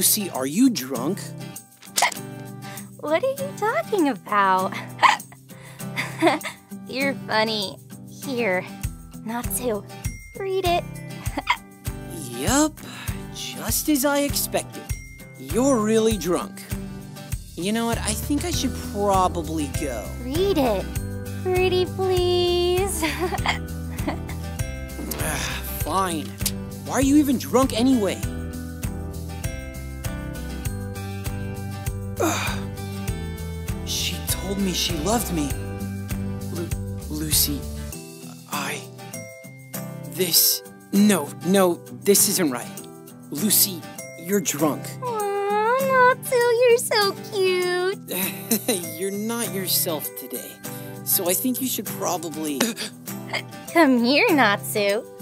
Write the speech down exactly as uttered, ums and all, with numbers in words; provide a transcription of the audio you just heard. Lucy, are you drunk? What are you talking about? You're funny. Here, Natsu, read it. Yep, just as I expected. You're really drunk. You know what, I think I should probably go. Read it. Pretty please. Fine. Why are you even drunk anyway? She told me she loved me. Lu Lucy, I... This... No, no, this isn't right. Lucy, you're drunk. Aww, Natsu, you're so cute. You're not yourself today, so I think you should probably... Come here, Natsu.